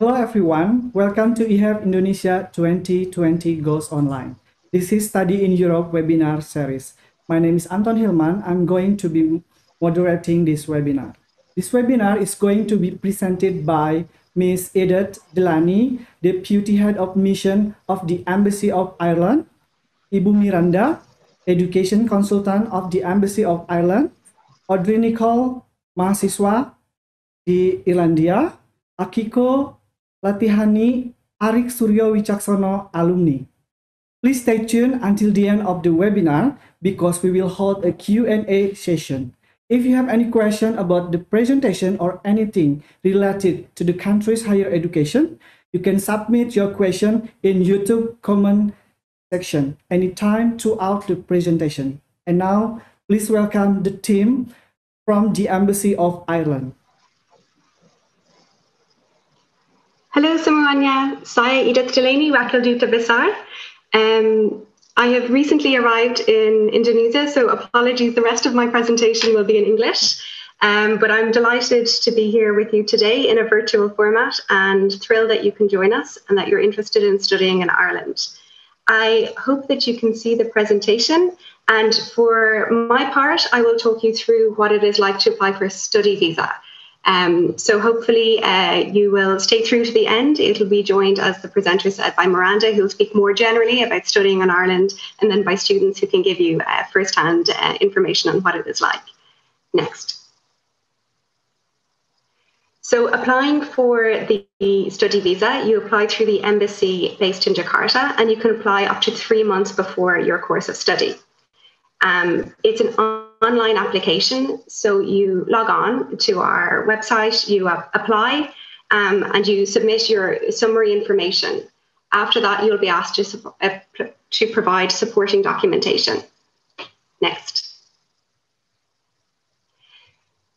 Hello everyone, welcome to EHEF Indonesia 2020 Goals Online. This is Study in Europe webinar series. My name is Anton Hilman. I'm going to be moderating this webinar. This webinar is going to be presented by Ms. Edith Delaney, Deputy Head of Mission of the Embassy of Ireland, Ibu Miranda, Education Consultant of the Embassy of Ireland, Audrey Nicole, mahasiswa di Irlandia, Akiko Haitani, Arik Suryo Wicaksono, alumni. Please stay tuned until the end of the webinar because we will hold a Q&A session. If you have any question about the presentation or anything related to the country's higher education, you can submit your question in YouTube comment section anytime throughout the presentation. And now, please welcome the team from the Embassy of Ireland. Hello semuanya, saya Edith Delaney, Wakil Duta Besar. I have recently arrived in Indonesia, so apologies, the rest of my presentation will be in English. But I'm delighted to be here with you today in a virtual format and thrilled that you can join us and that you're interested in studying in Ireland. I hope that you can see the presentation, and for my part, I will talk you through what it is like to apply for a study visa. So hopefully you will stay through to the end. It'll be joined, as the presenter said, by Miranda, who will speak more generally about studying in Ireland, and then by students who can give you first-hand information on what it is like. Next. So applying for the study visa, you apply through the embassy based in Jakarta, and you can apply up to 3 months before your course of study. It's an online application, so you log on to our website, you apply, and you submit your summary information. After that, you'll be asked to provide supporting documentation. Next.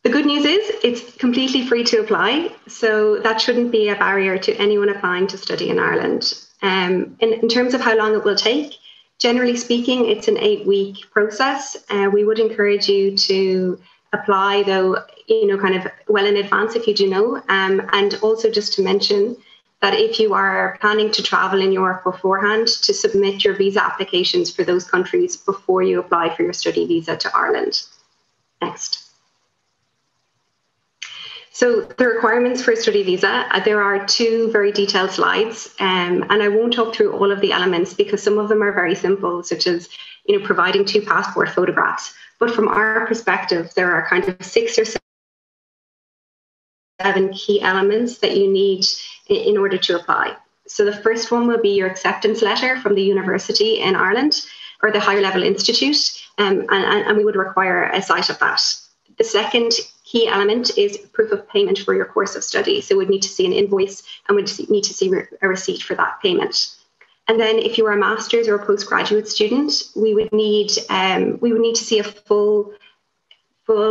The good news is it's completely free to apply, so that shouldn't be a barrier to anyone applying to study in Ireland. In terms of how long it will take, generally speaking, it's an 8-week process. We would encourage you to apply, though, kind of well in advance if you do know. And also just to mention that if you are planning to travel in Europe beforehand, to submit your visa applications for those countries before you apply for your study visa to Ireland. Next. So the requirements for a study visa, there are 2 very detailed slides, and I won't talk through all of the elements because some of them are very simple, such as providing 2 passport photographs. But from our perspective, there are kind of 6 or 7 key elements that you need in order to apply. So the first one will be your acceptance letter from the university in Ireland or the higher level institute, and we would require a cite of that. The second key element is proof of payment for your course of study. So we'd need to see an invoice and we'd need to see a receipt for that payment. And then if you are a master's or a postgraduate student, we would need to see a full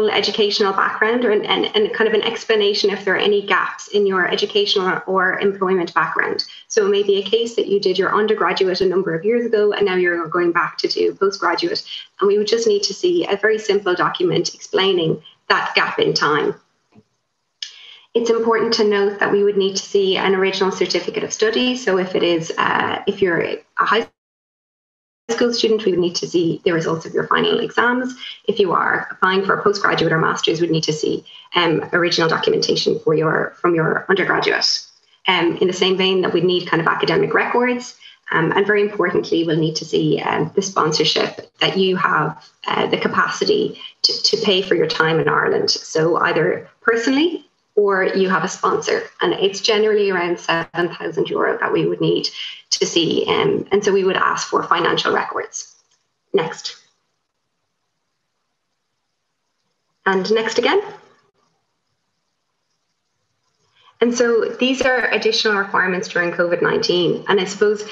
educational background and kind of an explanation if there are any gaps in your educational or employment background. So it may be a case that you did your undergraduate a number of years ago and now you're going back to do postgraduate. And we would just need to see a very simple document explaining that gap in time. It's important to note that we would need to see an original certificate of study. So if it is, if you're a high school student, we would need to see the results of your final exams. If you are applying for a postgraduate or master's, we'd need to see original documentation for from your undergraduate. In the same vein that we'd need kind of academic records. And very importantly, we'll need to see the sponsorship that you have the capacity to pay for your time in Ireland. So either personally or you have a sponsor. And it's generally around €7,000 that we would need to see. And so we would ask for financial records. Next. And next again. And so these are additional requirements during COVID-19. And I suppose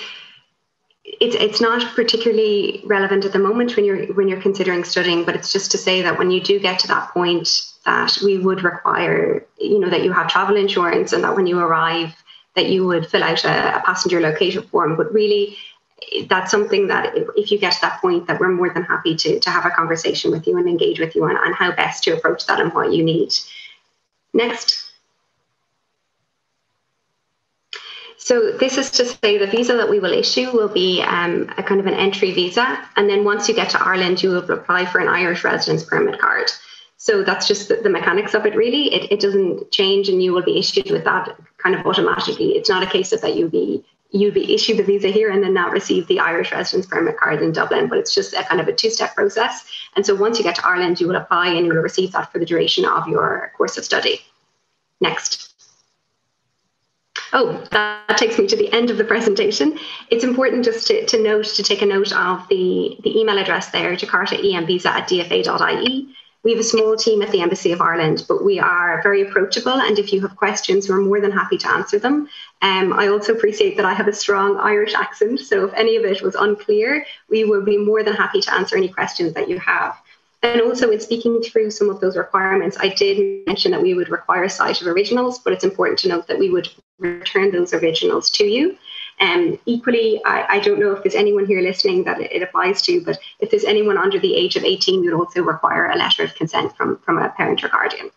it's not particularly relevant at the moment when you're considering studying, but it's just to say that when you do get to that point, that we would require, that you have travel insurance and that when you arrive, that you would fill out a passenger location form. But really, that's something that if you get to that point, that we're more than happy to have a conversation with you and engage with you on how best to approach that and what you need. Next. So this is to say the visa that we will issue will be a kind of an entry visa. And then once you get to Ireland, you will apply for an Irish residence permit card. So that's just the mechanics of it, really. It doesn't change, and you will be issued with that kind of automatically. It's not a case of that you'll be issued the visa here and then not receive the Irish residence permit card in Dublin. But it's just a kind of a two-step process. And so once you get to Ireland, you will apply and you will receive that for the duration of your course of study. Next. Oh, that takes me to the end of the presentation. It's important just to take a note of the email address there, jakartaemvisa@dfa.ie. We have a small team at the Embassy of Ireland, but we are very approachable. And if you have questions, we're more than happy to answer them. I also appreciate that I have a strong Irish accent. So if any of it was unclear, we will be more than happy to answer any questions that you have. And also in speaking through some of those requirements, I did mention that we would require a site of originals, but it's important to note that we would return those originals to you. Equally, I don't know if there's anyone here listening that it applies to, but if there's anyone under the age of 18, you'd also require a letter of consent from a parent or guardian.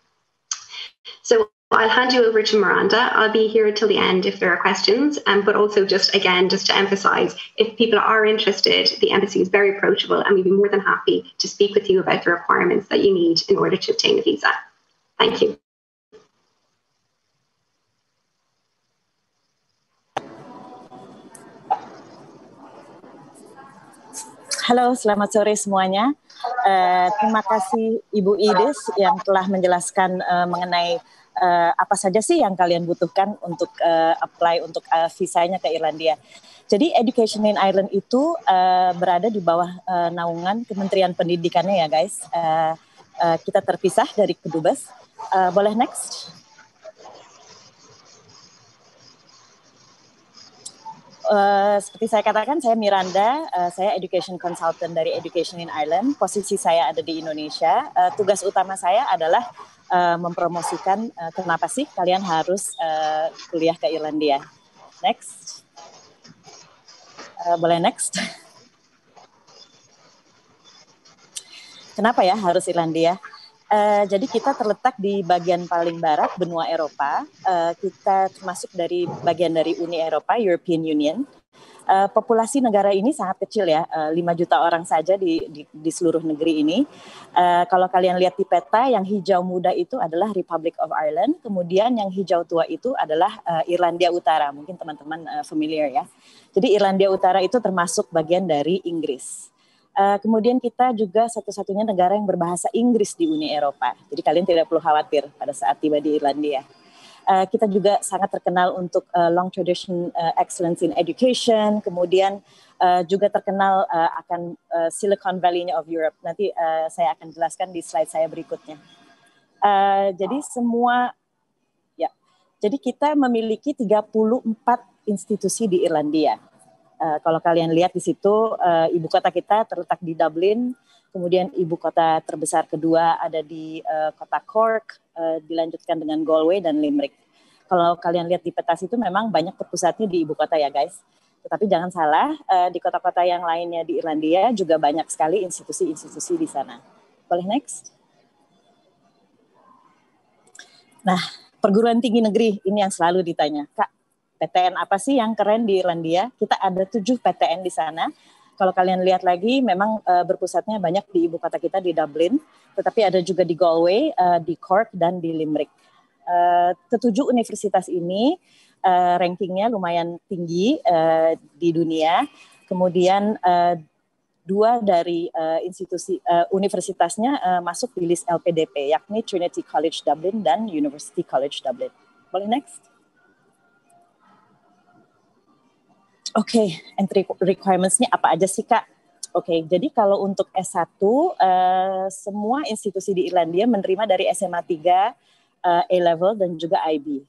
So I'll hand you over to Miranda. I'll be here till the end if there are questions, but also just again, just to emphasize, if people are interested, the embassy is very approachable and we'd be more than happy to speak with you about the requirements that you need in order to obtain a visa. Thank you. Halo, selamat sore semuanya. Terima kasih Ibu Edith yang telah menjelaskan mengenai apa saja sih yang kalian butuhkan untuk apply untuk visanya ke Irlandia. Jadi Education in Ireland itu berada di bawah naungan Kementerian Pendidikannya ya guys. Kita terpisah dari Kedubes. Boleh next? Seperti saya katakan, saya Miranda, saya Education Consultant dari Education in Ireland. Posisi saya ada di Indonesia. Tugas utama saya adalah mempromosikan kenapa sih kalian harus kuliah ke Irlandia. Next. Boleh next? Kenapa ya harus Irlandia? Jadi kita terletak di bagian paling barat benua Eropa, kita termasuk dari bagian dari Uni Eropa, European Union. Populasi negara ini sangat kecil ya, 5 juta orang saja di seluruh negeri ini. Kalau kalian lihat di peta, yang hijau muda itu adalah Republic of Ireland, kemudian yang hijau tua itu adalah Irlandia Utara, mungkin teman-teman familiar ya. Jadi Irlandia Utara itu termasuk bagian dari Inggris. Kemudian kita juga satu-satunya negara yang berbahasa Inggris di Uni Eropa. Jadi kalian tidak perlu khawatir pada saat tiba di Irlandia. Kita juga sangat terkenal untuk long tradition excellence in education. Kemudian juga terkenal akan Silicon Valley-nya of Europe. Nanti saya akan jelaskan di slide saya berikutnya. Jadi semua, ya. Jadi kita memiliki 34 institusi di Irlandia. Kalau kalian lihat di situ, ibu kota kita terletak di Dublin, kemudian ibu kota terbesar kedua ada di kota Cork, dilanjutkan dengan Galway dan Limerick. Kalau kalian lihat di peta situ memang banyak terpusatnya di ibu kota ya guys. Tetapi jangan salah, di kota-kota yang lainnya di Irlandia juga banyak sekali institusi-institusi di sana. Boleh next? Nah, perguruan tinggi negeri ini yang selalu ditanya, Kak. PTN apa sih yang keren di Irlandia? Kita ada 7 PTN di sana. Kalau kalian lihat lagi, memang berpusatnya banyak di ibu kota kita di Dublin, tetapi ada juga di Galway, di Cork, dan di Limerick. 7 universitas ini rankingnya lumayan tinggi di dunia. Kemudian 2 dari institusi universitasnya masuk di list LPDP, yakni Trinity College Dublin dan University College Dublin. Boleh next? Oke, entry requirements-nya apa aja sih Kak? Oke, jadi kalau untuk S1, semua institusi di Irlandia menerima dari SMA 3, A-Level, dan juga IB.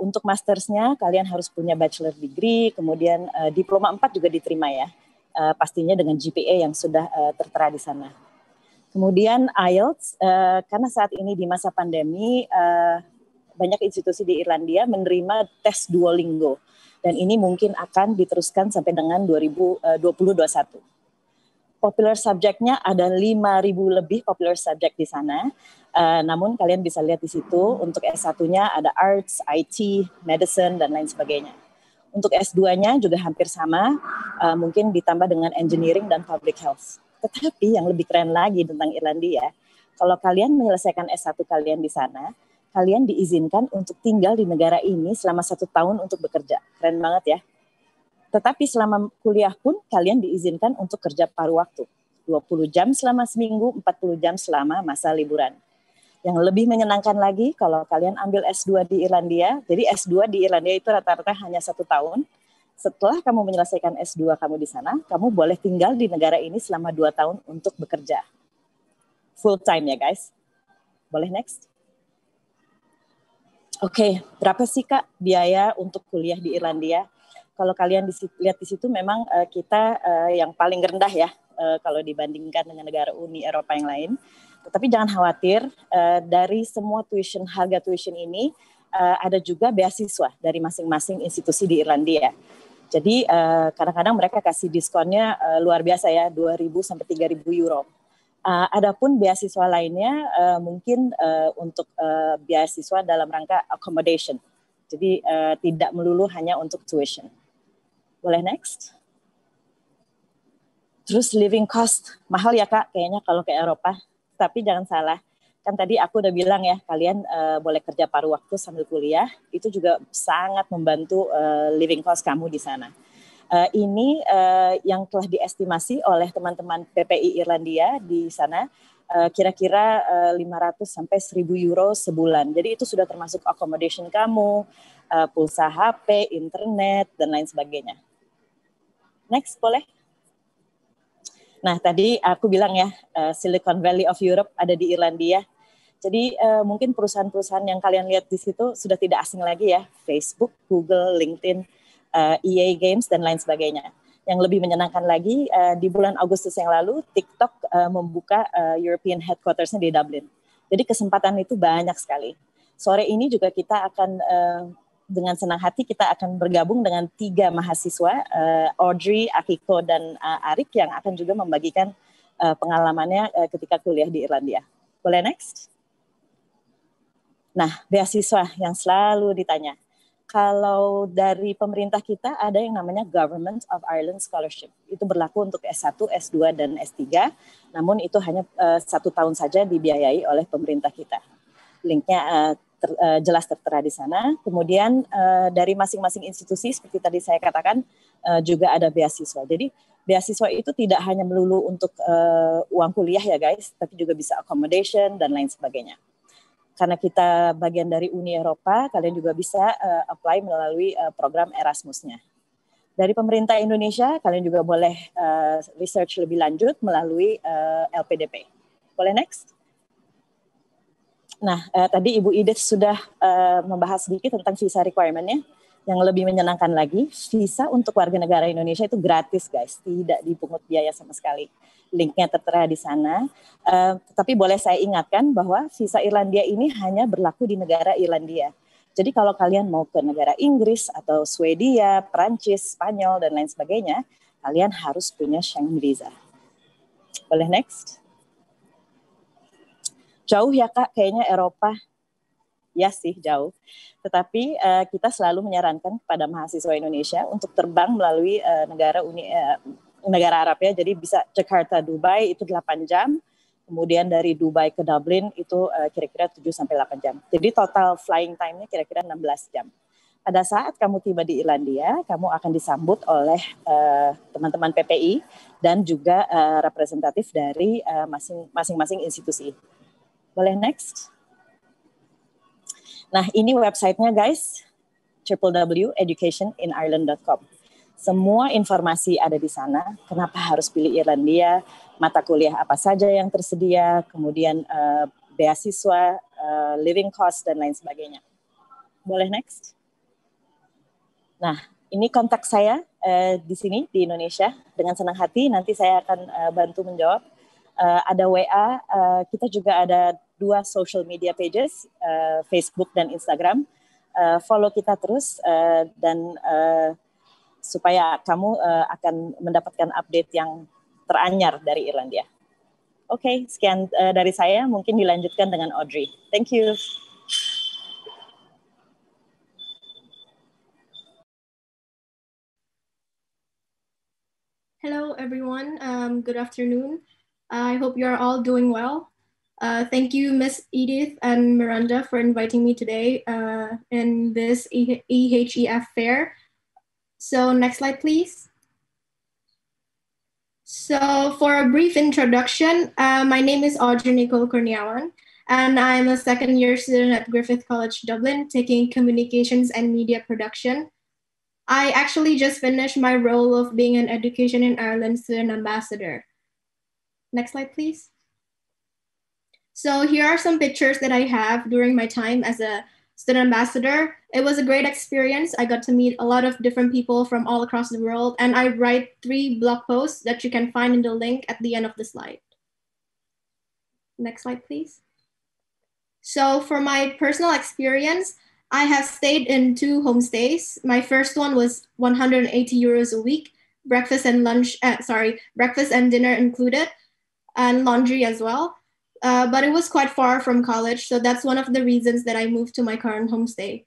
Untuk mastersnya, kalian harus punya bachelor degree, kemudian diploma 4 juga diterima ya. Pastinya dengan GPA yang sudah tertera di sana. Kemudian IELTS, karena saat ini di masa pandemi, banyak institusi di Irlandia menerima tes Duolingo. Dan ini mungkin akan diteruskan sampai dengan 2021. Popular subject-nya ada 5.000 lebih popular subject di sana. Namun kalian bisa lihat di situ untuk S1-nya ada Arts, IT, Medicine, dan lain sebagainya. Untuk S2-nya juga hampir sama, mungkin ditambah dengan engineering dan public health. Tetapi yang lebih keren lagi tentang Irlandia, kalau kalian menyelesaikan S1 kalian di sana, kalian diizinkan untuk tinggal di negara ini selama 1 tahun untuk bekerja. Keren banget ya. Tetapi selama kuliah pun kalian diizinkan untuk kerja paruh waktu. 20 jam selama seminggu, 40 jam selama masa liburan. Yang lebih menyenangkan lagi kalau kalian ambil S2 di Irlandia. Jadi S2 di Irlandia itu rata-rata hanya 1 tahun. Setelah kamu menyelesaikan S2 kamu di sana, kamu boleh tinggal di negara ini selama 2 tahun untuk bekerja. Full time ya guys. Boleh next? Oke, berapa sih Kak biaya untuk kuliah di Irlandia? Kalau kalian lihat di situ memang kita yang paling rendah ya kalau dibandingkan dengan negara Uni Eropa yang lain. Tetapi jangan khawatir, dari semua tuition, harga tuition ini, ada juga beasiswa dari masing-masing institusi di Irlandia. Jadi kadang-kadang mereka kasih diskonnya luar biasa ya, 2.000 sampai 3.000 euro. Adapun beasiswa lainnya mungkin untuk beasiswa dalam rangka accommodation. Jadi tidak melulu hanya untuk tuition. Boleh next? Terus living cost, mahal ya Kak kayaknya kalau ke Eropa. Tapi jangan salah. Kan tadi aku udah bilang ya, kalian boleh kerja paruh waktu sambil kuliah, itu juga sangat membantu living cost kamu di sana. Ini yang telah diestimasi oleh teman-teman PPI Irlandia di sana, kira-kira 500 sampai 1.000 euro sebulan. Jadi itu sudah termasuk accommodation kamu, pulsa HP, internet, dan lain sebagainya. Next, boleh? Nah, tadi aku bilang ya, Silicon Valley of Europe ada di Irlandia. Jadi mungkin perusahaan-perusahaan yang kalian lihat di situ sudah tidak asing lagi ya. Facebook, Google, LinkedIn, EA Games, dan lain sebagainya. Yang lebih menyenangkan lagi, di bulan Agustus yang lalu, TikTok membuka European Headquarters-nya di Dublin. Jadi kesempatan itu banyak sekali. Sore ini juga kita akan, dengan senang hati, kita akan bergabung dengan 3 mahasiswa, Audrey, Akiko, dan Arik, yang akan juga membagikan pengalamannya ketika kuliah di Irlandia. Boleh next? Nah, beasiswa yang selalu ditanya. Kalau dari pemerintah kita ada yang namanya Government of Ireland Scholarship. Itu berlaku untuk S1, S2, dan S3. Namun itu hanya 1 tahun saja dibiayai oleh pemerintah kita. Linknya jelas tertera di sana. Kemudian dari masing-masing institusi seperti tadi saya katakan juga ada beasiswa. Jadi beasiswa itu tidak hanya melulu untuk uang kuliah ya guys, tapi juga bisa accommodation dan lain sebagainya. Karena kita bagian dari Uni Eropa, kalian juga bisa apply melalui program Erasmus-nya. Dari pemerintah Indonesia, kalian juga boleh research lebih lanjut melalui LPDP. Boleh next? Nah, tadi Ibu Edith sudah membahas sedikit tentang visa requirement-nya. Yang lebih menyenangkan lagi, visa untuk warga negara Indonesia itu gratis guys, tidak dipungut biaya sama sekali. Linknya tertera di sana. Tapi boleh saya ingatkan bahwa visa Irlandia ini hanya berlaku di negara Irlandia. Jadi kalau kalian mau ke negara Inggris atau Swedia, Prancis, Spanyol, dan lain sebagainya, kalian harus punya Schengen Visa. Boleh next? Jauh ya Kak, kayaknya Eropa. Ya sih, jauh. Tetapi kita selalu menyarankan kepada mahasiswa Indonesia untuk terbang melalui negara Arab ya. Jadi bisa Jakarta, Dubai itu 8 jam. Kemudian dari Dubai ke Dublin itu kira-kira 7-8 jam. Jadi total flying time-nya kira-kira 16 jam. Pada saat kamu tiba di Irlandia, kamu akan disambut oleh teman-teman PPI dan juga representatif dari masing-masing institusi. Boleh next? Nah, ini websitenya guys, www.educationinireland.com. Semua informasi ada di sana, kenapa harus pilih Irlandia, mata kuliah apa saja yang tersedia, kemudian beasiswa, living cost, dan lain sebagainya. Boleh next? Nah, ini kontak saya di sini, di Indonesia. Dengan senang hati, nanti saya akan bantu menjawab. Ada WA, kita juga ada 2 social media pages, Facebook dan Instagram. Follow kita terus dan supaya kamu akan mendapatkan update yang teranyar dari Irlandia. Oke, sekian dari saya. Mungkin dilanjutkan dengan Audrey. Thank you. everyone. Good afternoon. I hope you are all doing well. Thank you, Miss Edith and Miranda, for inviting me today in this EHEF fair. So next slide, please. So for a brief introduction, my name is Audrey Nicole Kurniawan, and I'm a second-year student at Griffith College Dublin, taking Communications and Media Production. I actually just finished my role of being an Education in Ireland student ambassador. Next slide, please. So here are some pictures that I have during my time as a student ambassador. It was a great experience. I got to meet a lot of different people from all across the world, and I write 3 blog posts that you can find in the link at the end of the slide. Next slide, please. So for my personal experience, I have stayed in 2 homestays. My first one was 180 euros a week, breakfast and dinner included, and laundry as well. But it was quite far from college, so that's one of the reasons that I moved to my current homestay.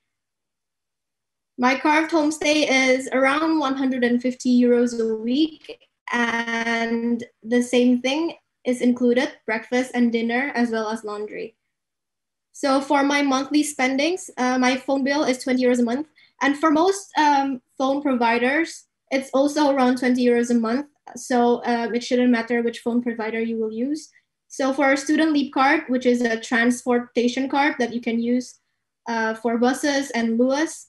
My current homestay is around 150 euros a week, and the same thing is included, breakfast and dinner, as well as laundry. So for my monthly spendings, my phone bill is 20 euros a month. And for most phone providers, it's also around 20 euros a month. So it shouldn't matter which phone provider you will use. So for a student leap card, which is a transportation card that you can use for buses and Luas,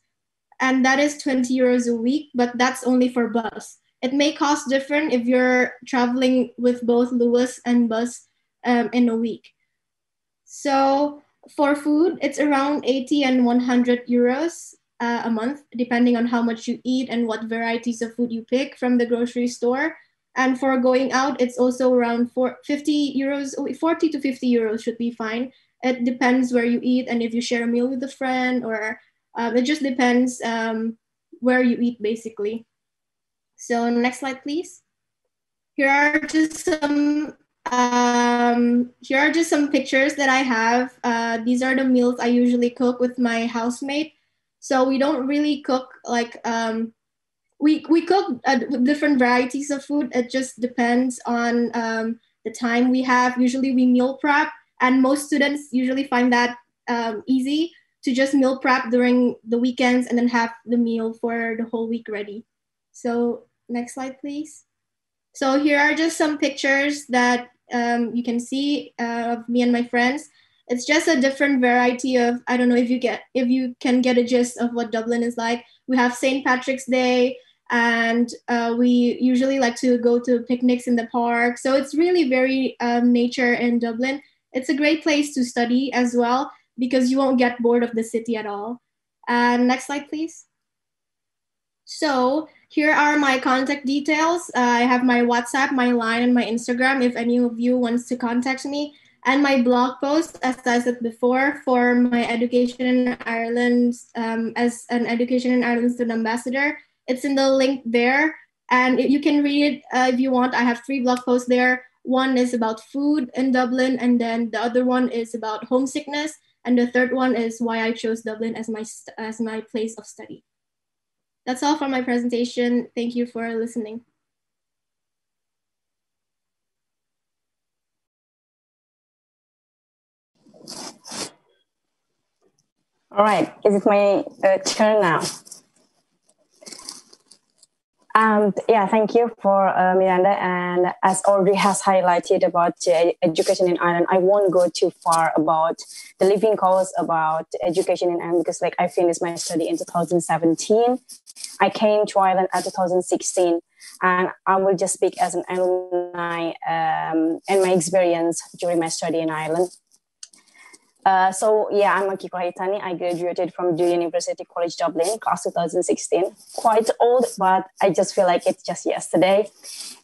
and that is 20 euros a week, but that's only for bus. It may cost different if you're traveling with both Luas and bus in a week. So for food, it's around 80 and 100 euros a month, depending on how much you eat and what varieties of food you pick from the grocery store. And for going out, it's also around 40 to 50 euros should be fine. It depends where you eat and if you share a meal with a friend, or it just depends where you eat, basically. So next slide, please. Here are just some pictures that I have. These are the meals I usually cook with my housemate. So we don't really cook, like, we cook different varieties of food. It just depends on the time we have. Usually we meal prep, and most students usually find that easy to just meal prep during the weekends and then have the meal for the whole week ready. So next slide, please. So here are just some pictures that you can see of me and my friends. It's just a different variety of, I don't know if you can get a gist of what Dublin is like. We have St. Patrick's Day, and we usually like to go to picnics in the park. So it's really very nature in Dublin. It's a great place to study as well, because you won't get bored of the city at all. Next slide, please. So here are my contact details. I have my WhatsApp, my Line, and my Instagram if any of you wants to contact me, and my blog post, as I said before, for my Education in Ireland, as an Education in Ireland student ambassador. It's in the link there, and you can read it if you want. I have 3 blog posts there. One is about food in Dublin, and then the other one is about homesickness, and the third one is why I chose Dublin as my place of study. That's all for my presentation. Thank you for listening. All right, is it my turn now? Yeah, thank you for Miranda. And as Audrey has highlighted about education in Ireland, I won't go too far about the living costs about education in Ireland, because like I finished my study in 2017. I came to Ireland in 2016, and I will just speak as an alumni and my experience during my study in Ireland. So yeah, I'm Akiko Haitani. I graduated from University College Dublin, class 2016. Quite old, but I just feel like it's just yesterday.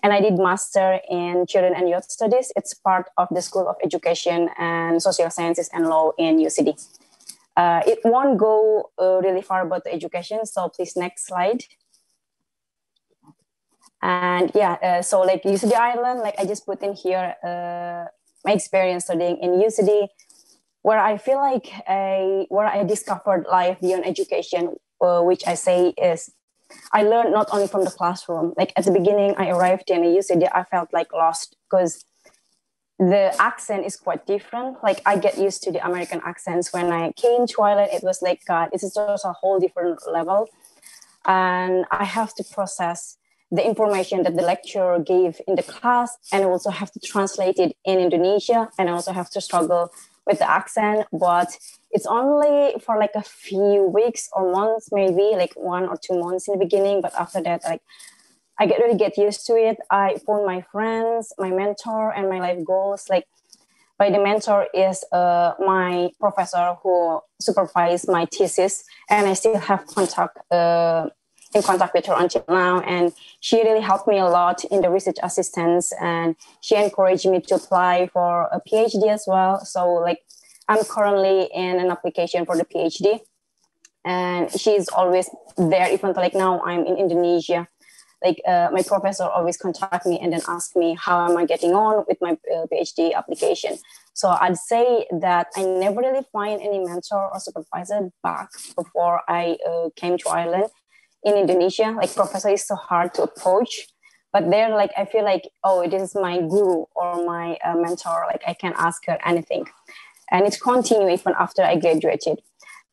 And I did master in children and youth studies. It's part of the School of Education and Social Sciences and Law in UCD. It won't go really far about the education, so please next slide. And yeah, so like UCD Ireland, like I just put in here my experience studying in UCD, where I feel like where I discovered life beyond education, which I say is I learned not only from the classroom. Like at the beginning, I arrived in a UCD, I felt like lost because the accent is quite different. Like I get used to the American accents. When I came to Ireland, it was like, God, it's just a whole different level. And I have to process the information that the lecturer gave in the class, and I also have to translate it in Indonesia, and I also have to struggle with the accent, but it's only for like a few weeks or months, maybe like 1 or 2 months in the beginning. But after that, like I really get used to it. I found my friends, my mentor, and my life goals. Like by the mentor is my professor who supervised my thesis, and I still have contact in contact with her until now. And she really helped me a lot in the research assistance, and she encouraged me to apply for a PhD as well. So like I'm currently in an application for the PhD, and she's always there. Even like now I'm in Indonesia, like my professor always contact me and then ask me, how am I getting on with my PhD application? So I'd say that I never really find any mentor or supervisor back before I came to Ireland. In Indonesia, like professor is so hard to approach, but there, like I feel like, oh, this is my guru or my mentor. Like I can ask her anything, and it continued even after I graduated.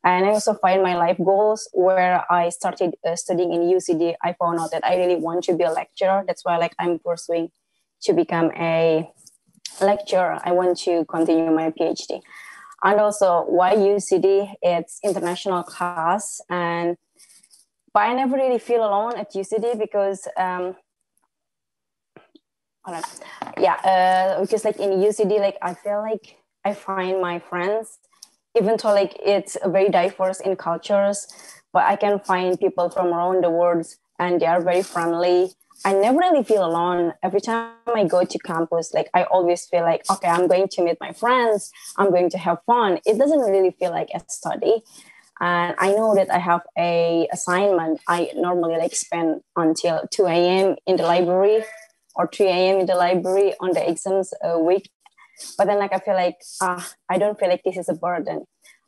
And I also find my life goals where I started studying in UCD. I found out that I really want to be a lecturer. That's why, like, I'm pursuing to become a lecturer. I want to continue my PhD, and also why UCD? It's international class. And but I never really feel alone at UCD because, because like in UCD, like I feel like I find my friends, even though like it's very diverse in cultures, but I can find people from around the world and they are very friendly. I never really feel alone. Every time I go to campus, like I always feel like, okay, I'm going to meet my friends. I'm going to have fun. It doesn't really feel like a study. And I know that I have a assignment. I normally like spend until 2 a.m. in the library or 3 a.m. in the library on the exams week. But then like I feel like I don't feel like this is a burden.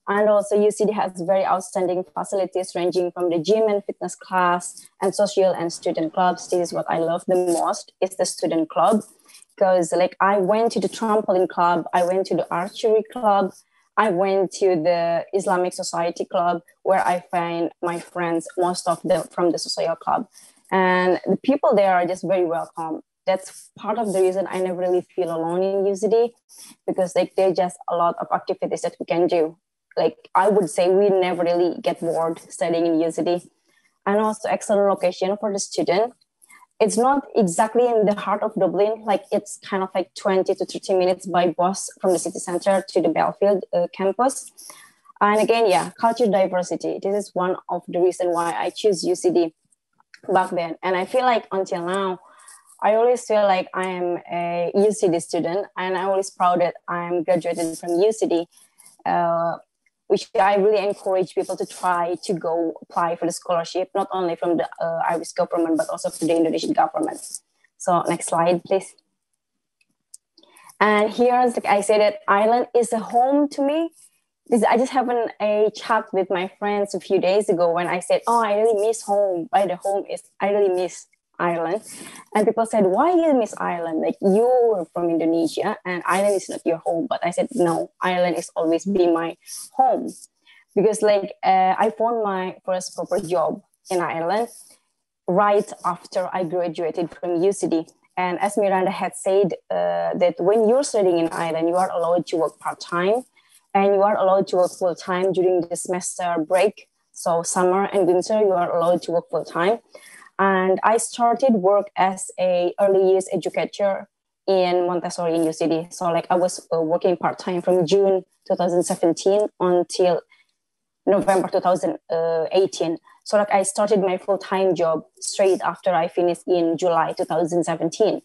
And also UCD has very outstanding facilities ranging from the gym and fitness class and social and student clubs. This is what I love the most is the student club, because like I went to the trampoline club. I went to the archery club. I went to the Islamic Society Club where I find my friends, most of them from the social club. And the people there are just very welcome. That's part of the reason I never really feel alone in UCD, because like there are just a lot of activities that we can do. Like I would say we never really get bored studying in UCD. And also excellent location for the student. It's not exactly in the heart of Dublin, like it's kind of like 20 to 30 minutes by bus from the city center to the Belfield campus. And again, yeah, culture diversity. This is one of the reasons why I choose UCD back then. And I feel like until now, I always feel like I am a UCD student, and I'm always proud that I'm graduated from UCD, which I really encourage people to try to go apply for the scholarship, not only from the Irish government, but also from the Indonesian government. So next slide, please. And here, like I said, that Ireland is a home to me. I just had a chat with my friends a few days ago when I said, oh, I really miss home. By the home is, I really miss Ireland. And people said, why do you miss Ireland? Like you're from Indonesia and Ireland is not your home. But I said, no, Ireland is always be my home, because like I found my first proper job in Ireland right after I graduated from UCD. And as Miranda had said that when you're studying in Ireland, you are allowed to work part-time and you are allowed to work full-time during the semester break. So summer and winter, you are allowed to work full-time. And I started work as an early years educator in Montessori in UCD. So like I was working part-time from June 2017 until November 2018. So like I started my full-time job straight after I finished in July 2017.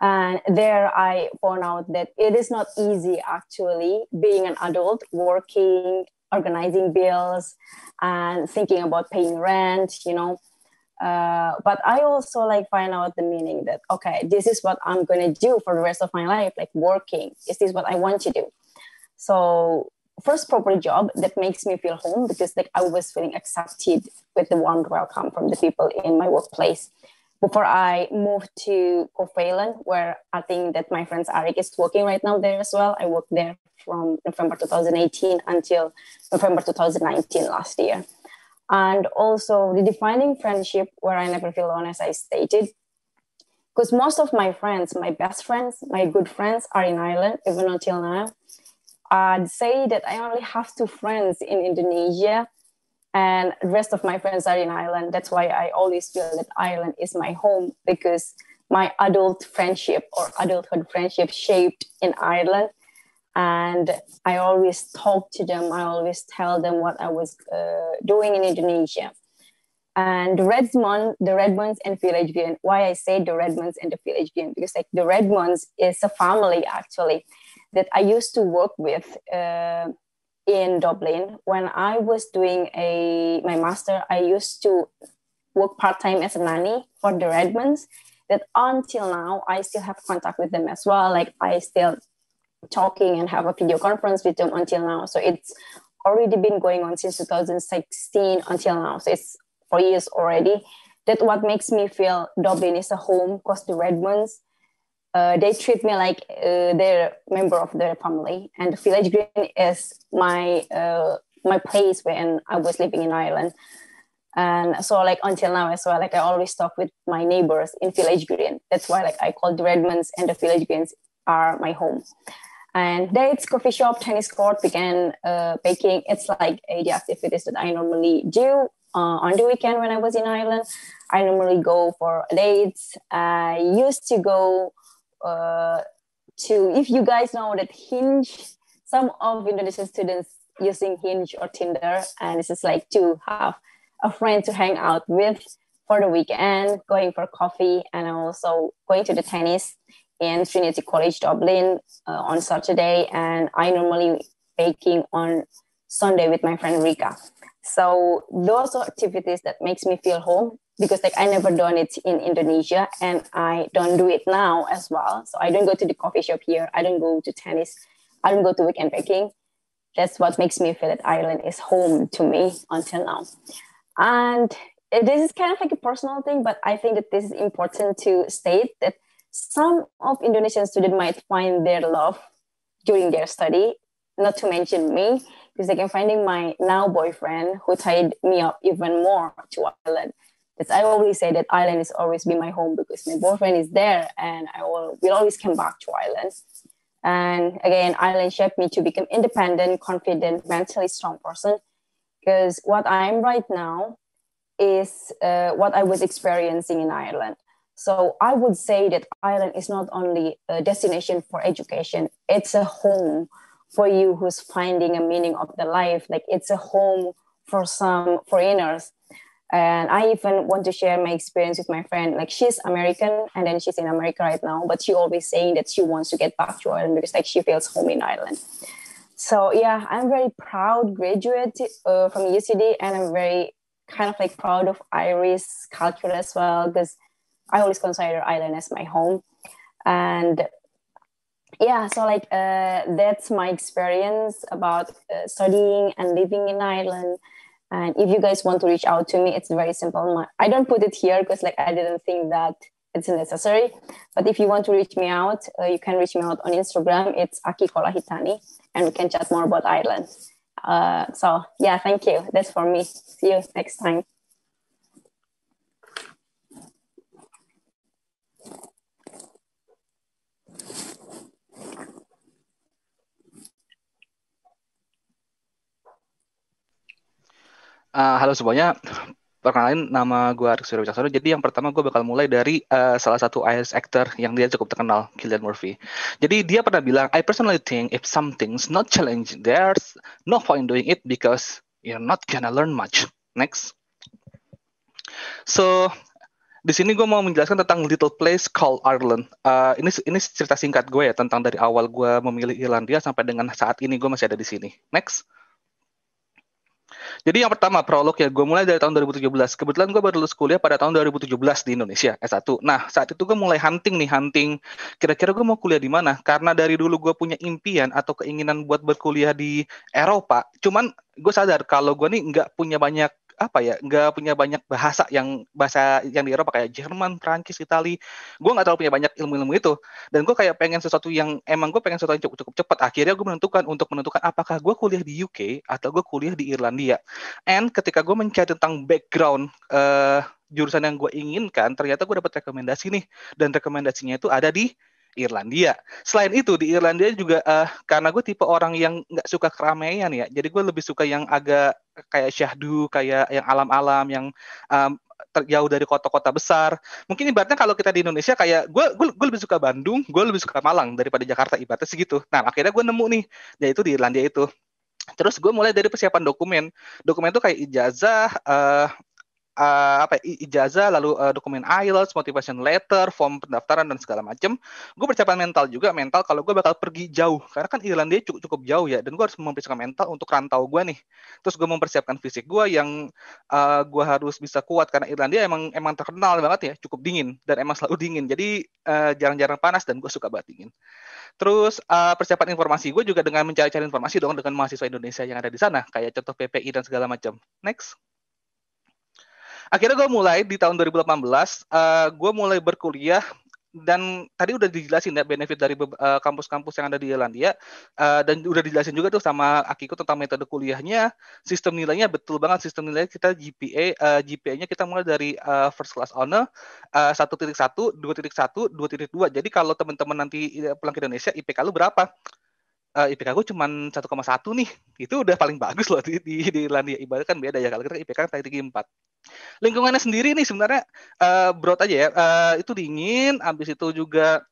And there I found out that it is not easy actually being an adult, working, organizing bills, and thinking about paying rent, you know. But I also like find out the meaning that, okay, this is what I'm going to do for the rest of my life, like working. Is this what I want to do? So first proper job that makes me feel home, because like I was feeling accepted with the warm welcome from the people in my workplace. Before I moved to Coe Phelan, where I think that my friend Arik is working right now there as well. I worked there from November 2018 until November 2019 last yeyear. And also the defining friendship where I never feel alone, as I stated, because most of my friends, my best friends, my good friends are in Ireland, even until now. I'd say that I only have 2 friends in Indonesia and the rest of my friends are in Ireland. That's why I always feel that Ireland is my home, because my adult friendship or adulthood friendship shaped in Ireland. And I always talk to them. I always tell them what I was doing in Indonesia. And the Redmonds and Village Green, why I say the Redmonds and the Village Green, because like the Redmonds is a family actually that I used to work with in Dublin. When I was doing my master, I used to work part-time as a nanny for the Redmonds, that until now, I still have contact with them as well. Like I still talking and have a video conference with them until now. So it's already been going on since 2016 until now. So it's 4 years already. That's what makes me feel Dublin is a home, because the Redmonds, they treat me like they're a member of their family. And the Village Green is my place when I was living in Ireland. And so like until now as well, like I always talk with my neighbors in Village Green. That's why like I call the Redmonds and the Village Greens are my home. And there it's coffee shop, tennis court, vegan baking. It's like the activities that I normally do. On the weekend when I was in Ireland, I normally go for dates. I used to go to, if you guys know that Hinge, some of Indonesian students using Hinge or Tinder, and this is like to have a friend to hang out with for the weekend, going for coffee, and also going to the tennis in Trinity College Dublin on Saturday, and I normally baking on Sunday with my friend Rika. So those are activities that makes me feel home, because like I never done it in Indonesia and I don't do it now as well. So I don't go to the coffee shop here. I don't go to tennis. I don't go to weekend baking. That's what makes me feel that Ireland is home to me until now. And this is kind of like a personal thing, but I think that this is important to state that some of Indonesian students might find their love during their study, not to mention me, because like I'm finding my now boyfriend who tied me up even more to Ireland. Because I always say that Ireland has always been my home because my boyfriend is there and I will always come back to Ireland. And again, Ireland shaped me to become independent, confident, mentally strong person, because what I'm right now is what I was experiencing in Ireland. So I would say that Ireland is not only a destination for education, it's a home for you who's finding a meaning of the life. Like it's a home for some foreigners. And I even want to share my experience with my friend. Like she's American and then she's in America right now, but she always saying that she wants to get back to Ireland because like she feels home in Ireland. So yeah, I'm very proud graduate from UCD, and I'm very kind of like proud of Irish culture as well, because I always consider Ireland as my home. And yeah, so like that's my experience about studying and living in Ireland. And if you guys want to reach out to me, it's very simple. I don't put it here because like I didn't think that it's necessary. But if you want to reach me out, you can reach me out on Instagram. It's Akiko Haitani, and we can chat more about Ireland. So yeah, thank you. That's for me. See you next time. Halo semuanya, perkenalkan nama gue Arik Suryo Wicaksono. Jadi yang pertama gue bakal mulai dari salah satu IELTS actor yang dia cukup terkenal, Cillian Murphy. Jadi dia pernah bilang, I personally think if something's not challenging, there's no point doing it because you're not gonna learn much. Next. So, di sini gue mau menjelaskan tentang Little Place Called Ireland. Ini cerita singkat gue ya, tentang dari awal gue memilih Irlandia sampai dengan saat ini gue masih ada di sini. Next. Jadi yang pertama prolog ya, gue mulai dari tahun 2017. Kebetulan gue baru lulus kuliah pada tahun 2017 di Indonesia, S1. Nah, saat itu gue mulai hunting. Kira-kira gue mau kuliah di mana? Karena dari dulu gue punya impian atau keinginan buat berkuliah di Eropa. Cuman gue sadar kalau gue nih nggak punya banyak bahasa yang di Eropa kayak Jerman, Prancis, Itali. Gue nggak terlalu punya banyak ilmu-ilmu itu, dan gue kayak pengen sesuatu yang emang gue pengen sesuatu yang cukup cepat. Akhirnya gue menentukan apakah gue kuliah di UK atau gue kuliah di Irlandia. And ketika gue mencari tentang background jurusan yang gue inginkan, ternyata gue dapat rekomendasi nih, dan rekomendasinya itu ada di Irlandia. Selain itu di Irlandia juga karena gue tipe orang yang nggak suka keramaian ya, jadi gue lebih suka yang agak kayak syahdu, kayak yang alam-alam, yang terjauh dari kota-kota besar. Mungkin ibaratnya kalau kita di Indonesia kayak gue lebih suka Bandung, gue lebih suka Malang daripada Jakarta, ibaratnya segitu. Nah akhirnya gue nemu nih, yaitu di Irlandia itu. Terus gue mulai dari persiapan dokumen itu kayak ijazah, ijazah, lalu dokumen IELTS, motivation letter, form pendaftaran, dan segala macam. Gue persiapan mental kalau gue bakal pergi jauh, karena kan Irlandia cukup jauh ya, dan gue harus mempersiapkan mental untuk rantau gue nih. Terus gue mempersiapkan fisik gue yang gue harus bisa kuat, karena Irlandia emang terkenal banget ya, cukup dingin, dan emang selalu dingin, jadi jarang-jarang panas, dan gue suka banget dingin. Terus persiapan informasi gue juga dengan mencari-cari informasi dong dengan mahasiswa Indonesia yang ada di sana, kayak contoh PPI dan segala macam. Next. Akhirnya gue mulai di tahun 2018, gue mulai berkuliah, dan tadi udah dijelasin ya benefit dari kampus-kampus yang ada di Irlandia, dan udah dijelasin juga tuh sama Akiko tentang metode kuliahnya, sistem nilainya. Betul banget, sistem nilainya kita GPA-nya kita mulai dari first class honor 1.1, 2.1, 2.2. Jadi kalau teman-teman nanti pulang ke Indonesia, IPK lu berapa? IPK gue cuma 1,1 nih, itu udah paling bagus loh di Irlandia. Ibarat kan beda ya, kalau kita IPK kan tinggi 4. Lingkungannya sendiri nih sebenarnya broad aja ya, itu dingin, habis itu juga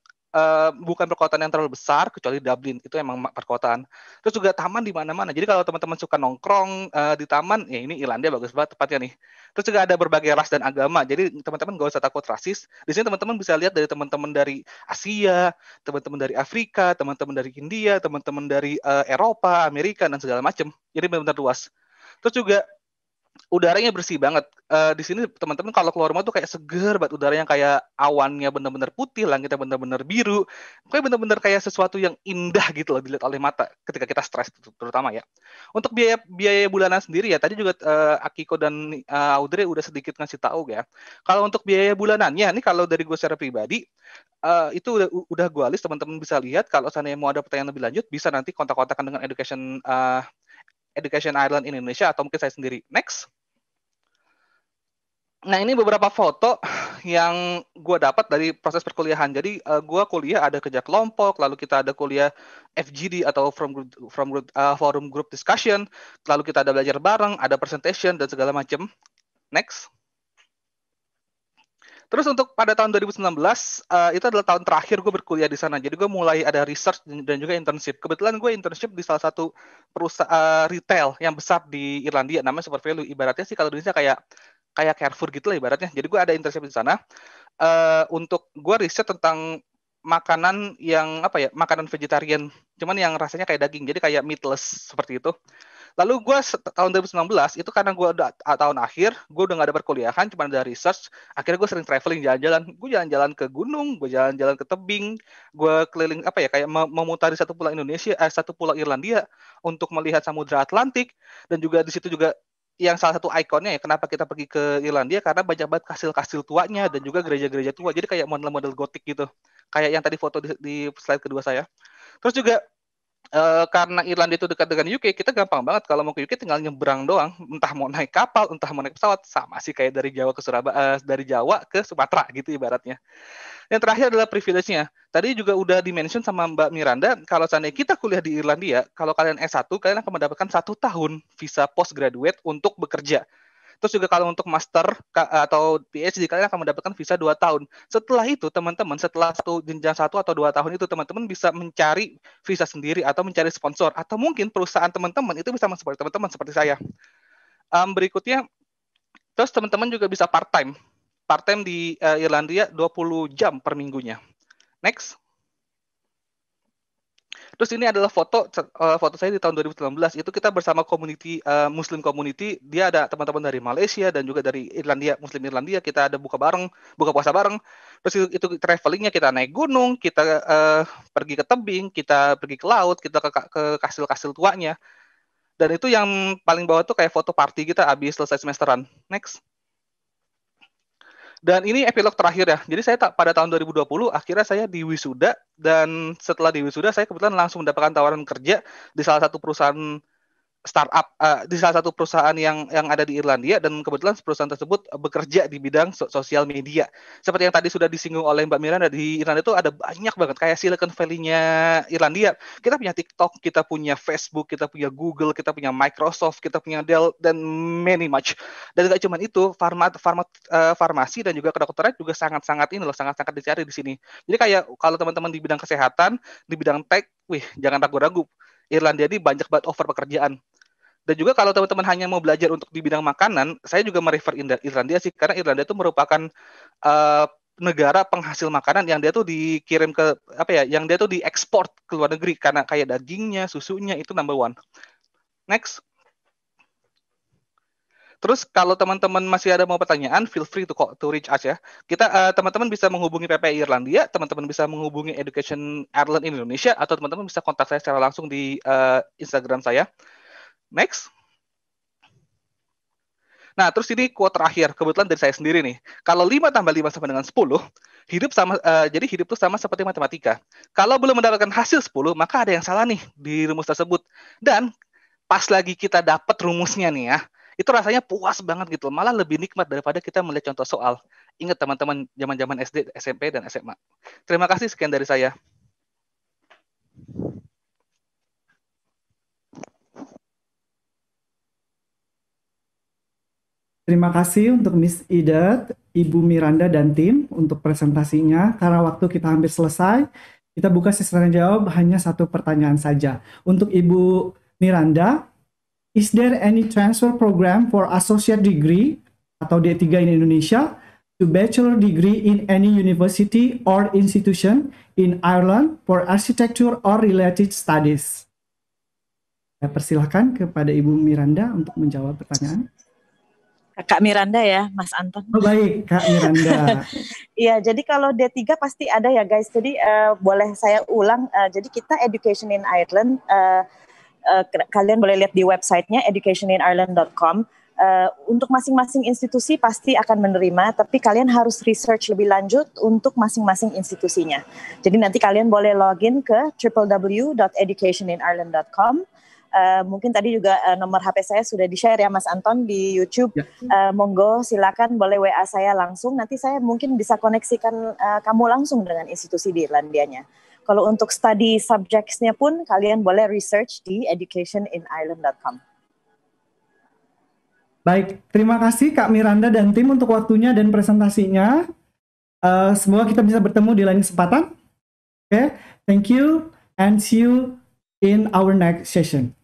bukan perkotaan yang terlalu besar, kecuali Dublin, itu emang perkotaan. Terus juga taman di mana-mana, jadi kalau teman-teman suka nongkrong di taman, ya ini Irlandia bagus banget tempatnya nih. Terus juga ada berbagai ras dan agama, jadi teman-teman gak usah takut rasis. Di sini teman-teman bisa lihat dari teman-teman dari Asia, teman-teman dari Afrika, teman-teman dari India, teman-teman dari Eropa, Amerika, dan segala macam. Jadi benar-benar luas. Terus juga udaranya bersih banget. Di sini teman-teman kalau keluar rumah tuh kayak seger banget udaranya, kayak awannya benar-benar putih, langitnya benar-benar biru. Kayak benar-benar kayak sesuatu yang indah gitu loh dilihat oleh mata ketika kita stres terutama ya. Untuk biaya bulanan sendiri ya, tadi juga Akiko dan Audrey udah sedikit ngasih tahu ya. Kalau untuk biaya bulanannya, ini kalau dari gue secara pribadi itu udah gue list, teman-teman bisa lihat. Kalau seandainya mau ada pertanyaan lebih lanjut, bisa nanti kontak-kontakan dengan Education Ireland in Indonesia, atau mungkin saya sendiri. Next. Nah, ini beberapa foto yang gue dapat dari proses perkuliahan. Jadi, gue kuliah ada kerja kelompok, lalu kita ada kuliah FGD atau Forum Group Discussion, lalu kita ada belajar bareng, ada presentation, dan segala macam. Next. Terus untuk pada tahun 2019, itu adalah tahun terakhir gue berkuliah di sana. Jadi gue mulai ada research dan juga internship. Kebetulan gue internship di salah satu perusahaan retail yang besar di Irlandia, namanya Supervalue. Ibaratnya sih kalau di Indonesia kayak Carrefour gitu lah ibaratnya. Jadi gue ada internship di sana untuk gue riset tentang makanan yang makanan vegetarian, cuman yang rasanya kayak daging, jadi kayak meatless seperti itu. Lalu gue tahun 2019 itu, karena gue udah tahun akhir, gue udah gak ada perkuliahan, cuma ada research. Akhirnya gue sering traveling, gue jalan-jalan ke gunung, gue jalan-jalan ke tebing, gue keliling kayak memutari satu pulau Irlandia untuk melihat Samudra Atlantik. Dan juga di situ juga yang salah satu ikonnya ya, kenapa kita pergi ke Irlandia, karena banyak banget kastil-kastil tuanya dan juga gereja-gereja tua, jadi kayak model-model gotik gitu, kayak yang tadi foto di slide kedua saya. Terus juga karena Irlandia itu dekat dengan UK, kita gampang banget kalau mau ke UK tinggal nyebrang doang, entah mau naik kapal, entah mau naik pesawat, sama sih kayak dari Jawa ke Sumatera gitu ibaratnya. Yang terakhir adalah privilege-nya. Tadi juga udah di-mention sama Mbak Miranda, kalau seandainya kita kuliah di Irlandia, kalau kalian S1, kalian akan mendapatkan 1 tahun visa postgraduate untuk bekerja. Terus juga kalau untuk master atau PhD, kalian akan mendapatkan visa 2 tahun. Setelah itu, teman-teman, setelah jenjang 1 atau 2 tahun itu, teman-teman bisa mencari visa sendiri atau mencari sponsor. Atau mungkin perusahaan teman-teman itu bisa mensupport teman-teman seperti saya. Berikutnya, terus teman-teman juga bisa part-time. Part-time di Irlandia 20 jam per minggunya. Next. Terus ini adalah foto saya di tahun 2019. Itu kita bersama community Muslim community. Dia ada teman-teman dari Malaysia dan juga dari Irlandia, Muslim Irlandia. Kita ada buka bareng, buka puasa bareng. Terus itu travelingnya kita naik gunung, kita pergi ke tebing, kita pergi ke laut, kita ke kastil-kastil tuanya. Dan itu yang paling bawah tuh kayak foto party kita habis selesai semesteran. Next. Dan ini epilog terakhir ya. Jadi saya pada tahun 2020 akhirnya saya diwisuda, dan setelah diwisuda saya kebetulan langsung mendapatkan tawaran kerja di salah satu perusahaan startup, di salah satu perusahaan yang ada di Irlandia, dan kebetulan perusahaan tersebut bekerja di bidang sosial media. Seperti yang tadi sudah disinggung oleh Mbak Miranda, di Irlandia itu ada banyak banget kayak Silicon Valley-nya Irlandia. Kita punya TikTok, kita punya Facebook, kita punya Google, kita punya Microsoft, kita punya Dell, dan many much. Dan gak cuma itu, farmasi dan juga kedokteran juga sangat-sangat ini loh, sangat-sangat dicari di sini. Jadi kayak kalau teman-teman di bidang kesehatan, di bidang tech, wih jangan ragu-ragu. Irlandia ini banyak banget over pekerjaan. Dan juga kalau teman-teman hanya mau belajar untuk di bidang makanan, saya juga merefer Irlandia sih, karena Irlandia itu merupakan negara penghasil makanan yang dia tuh dikirim ke apa ya, yang dia tuh diekspor ke luar negeri karena kayak dagingnya, susunya itu number one. Next. Terus kalau teman-teman masih ada mau pertanyaan, feel free to reach us ya. Kita teman-teman bisa menghubungi PPI Irlandia, teman-teman bisa menghubungi Education Ireland Indonesia, atau teman-teman bisa kontak saya secara langsung di Instagram saya. Next. Nah, terus ini quote terakhir, kebetulan dari saya sendiri nih. Kalau 5 tambah 5 sama dengan 10, jadi hidup itu sama seperti matematika. Kalau belum mendapatkan hasil 10, maka ada yang salah nih di rumus tersebut. Dan pas lagi kita dapat rumusnya nih ya, itu rasanya puas banget gitu. Malah lebih nikmat daripada kita melihat contoh soal. Ingat teman-teman, zaman-zaman SD, SMP, dan SMA. Terima kasih, sekian dari saya. Terima kasih untuk Miss Edith, Ibu Miranda, dan tim untuk presentasinya. Karena waktu kita hampir selesai, kita buka sesi tanya jawab hanya satu pertanyaan saja. Untuk Ibu Miranda, is there any transfer program for associate degree atau D3 in Indonesia to bachelor degree in any university or institution in Ireland for architecture or related studies? Saya persilahkan kepada Ibu Miranda untuk menjawab pertanyaan. Kak Miranda ya, Mas Anton. Oh, baik, Kak Miranda. Iya, jadi kalau D3 pasti ada ya guys. Jadi boleh saya ulang. Jadi kita Education in Ireland, kalian boleh lihat di websitenya educationinireland.com. Untuk masing-masing institusi pasti akan menerima, tapi kalian harus research lebih lanjut untuk masing-masing institusinya. Jadi nanti kalian boleh login ke www.educationinireland.com. Mungkin tadi juga nomor HP saya sudah di-share ya Mas Anton di YouTube. Ya. Monggo silakan boleh WA saya langsung. Nanti saya mungkin bisa koneksikan kamu langsung dengan institusi di Irlandianya. Kalau untuk study subjects-nya pun kalian boleh research di educationinireland.com. Baik, terima kasih Kak Miranda dan tim untuk waktunya dan presentasinya. Semoga kita bisa bertemu di lain kesempatan. Oke, thank you and see you in our next session.